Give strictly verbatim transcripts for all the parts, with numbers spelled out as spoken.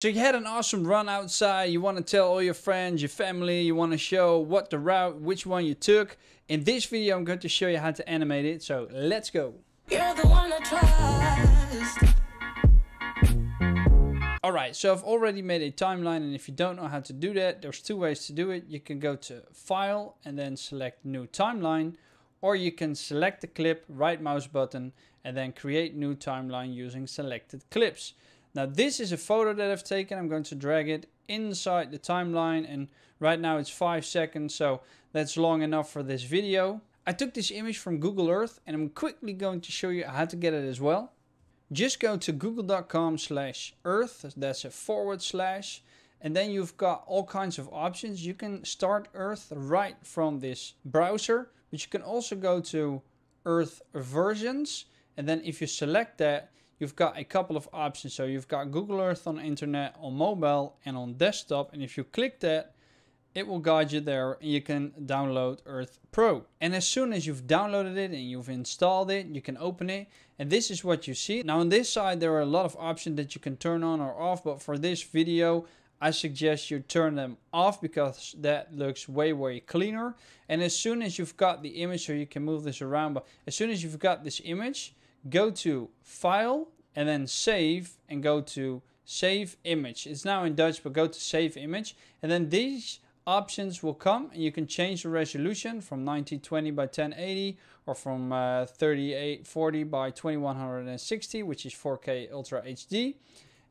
So you had an awesome run outside, you want to tell all your friends, your family, you want to show what the route, which one you took. In this video I'm going to show you how to animate it, so let's go. You're the one I trust. Alright, so I've already made a timeline, and if you don't know how to do that, there's two ways to do it. You can go to File and then select New Timeline, or you can select the clip, right mouse button, and then create new timeline using selected clips. Now this is a photo that I've taken. I'm going to drag it inside the timeline, and right now it's five seconds, so that's long enough for this video. I took this image from Google Earth, and I'm quickly going to show you how to get it as well. Just go to google dot com slash earth, that's a forward slash, and then you've got all kinds of options. You can start Earth right from this browser, but you can also go to Earth versions, and then if you select that, you've got a couple of options. So you've got Google Earth on internet, on mobile, and on desktop. And if you click that, it will guide you there, and you can download Earth Pro. And as soon as you've downloaded it and you've installed it, you can open it. And this is what you see. Now on this side, there are a lot of options that you can turn on or off, but for this video, I suggest you turn them off because that looks way, way cleaner. And as soon as you've got the image, so you can move this around, but as soon as you've got this image, go to File and then Save, and go to Save Image. It's now in Dutch, but go to Save Image, and then these options will come, and you can change the resolution from nineteen twenty by ten eighty or from uh, thirty-eight forty by twenty-one sixty, which is four K Ultra H D,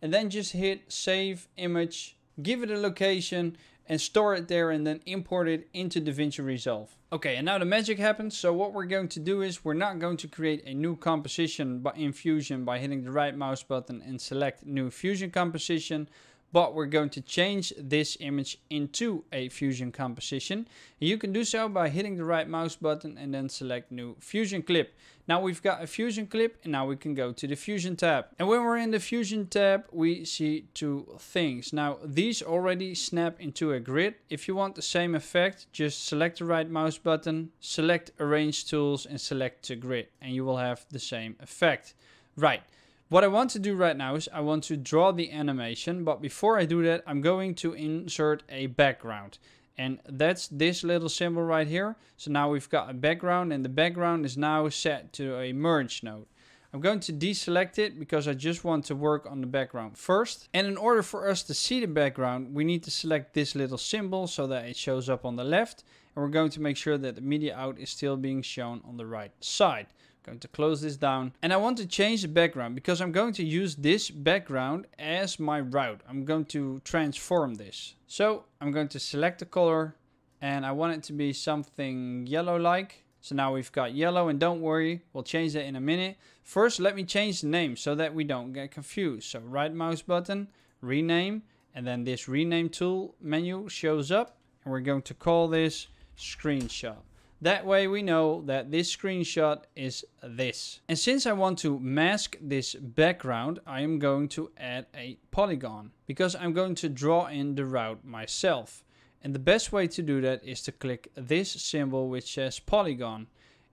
and then just hit Save Image, give it a location, and store it there, and then import it into DaVinci Resolve. Okay, and now the magic happens. So what we're going to do is we're not going to create a new composition in Fusion by hitting the right mouse button and select New Fusion Composition, but we're going to change this image into a Fusion composition. You can do so by hitting the right mouse button and then select New Fusion Clip. Now we've got a Fusion clip, and now we can go to the Fusion tab. And when we're in the Fusion tab, we see two things. Now these already snap into a grid. If you want the same effect, just select the right mouse button, select Arrange Tools, and select to Grid, and you will have the same effect. Right. What I want to do right now is I want to draw the animation, but before I do that, I'm going to insert a background. And that's this little symbol right here. So now we've got a background, and the background is now set to a merge node. I'm going to deselect it because I just want to work on the background first. And in order for us to see the background, we need to select this little symbol so that it shows up on the left. And we're going to make sure that the media out is still being shown on the right side. Going to close this down, and I want to change the background because I'm going to use this background as my route. I'm going to transform this, so I'm going to select the color, and I want it to be something yellow like. So now we've got yellow, and don't worry, we'll change that in a minute. First let me change the name so that we don't get confused. So right mouse button, rename, and then this rename tool menu shows up, and we're going to call this screenshot. That way we know that this screenshot is this. And since I want to mask this background, I am going to add a polygon because I'm going to draw in the route myself. And the best way to do that is to click this symbol which says polygon.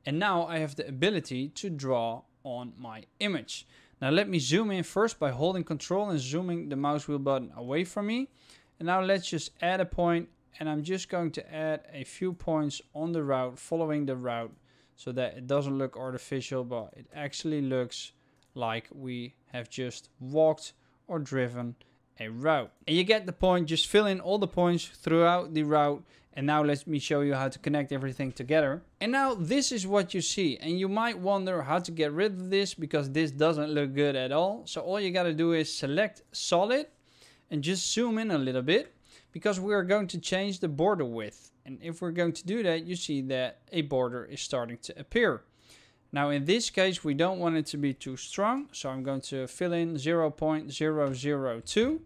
And now I have the ability to draw on my image. Now let me zoom in first by holding Control and zooming the mouse wheel button away from me. And now let's just add a point. And I'm just going to add a few points on the route, following the route, so that it doesn't look artificial, but it actually looks like we have just walked or driven a route. And you get the point. Just fill in all the points throughout the route. And now let me show you how to connect everything together. And now this is what you see. And you might wonder how to get rid of this because this doesn't look good at all. So all you got to do is select solid and just zoom in a little bit, because we are going to change the border width. And if we're going to do that, you see that a border is starting to appear. Now in this case, we don't want it to be too strong, so I'm going to fill in zero point zero zero two.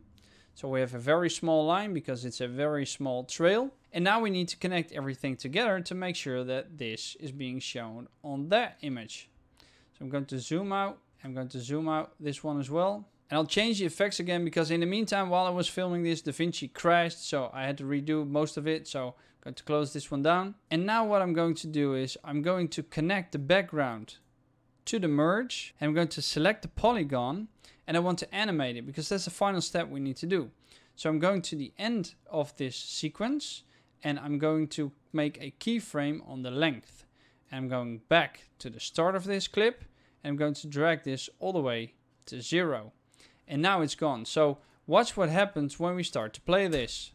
So we have a very small line because it's a very small trail. And now we need to connect everything together to make sure that this is being shown on that image. So I'm going to zoom out. I'm going to zoom out this one as well. And I'll change the effects again because in the meantime, while I was filming this, DaVinci crashed, so I had to redo most of it. So I'm going to close this one down. And now what I'm going to do is I'm going to connect the background to the merge. And I'm going to select the polygon. and I want to animate it because that's the final step we need to do. So I'm going to the end of this sequence and I'm going to make a keyframe on the length. And I'm going back to the start of this clip and I'm going to drag this all the way to zero. And now it's gone. So watch what happens when we start to play this.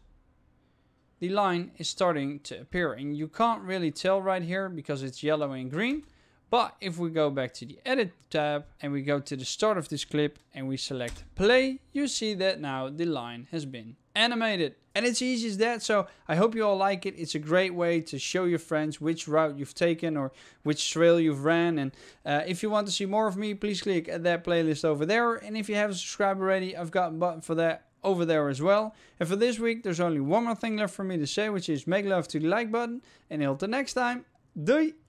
The line is starting to appear and you can't really tell right here because it's yellow and green. But if we go back to the edit tab and we go to the start of this clip and we select play, you see that now the line has been animated. And it's easy as that. So I hope you all like it. It's a great way to show your friends which route you've taken or which trail you've ran. And uh, if you want to see more of me, please click at that playlist over there. And if you haven't subscribed already, I've got a button for that over there as well. And for this week, there's only one more thing left for me to say, which is make love to the like button. And until next time, doei!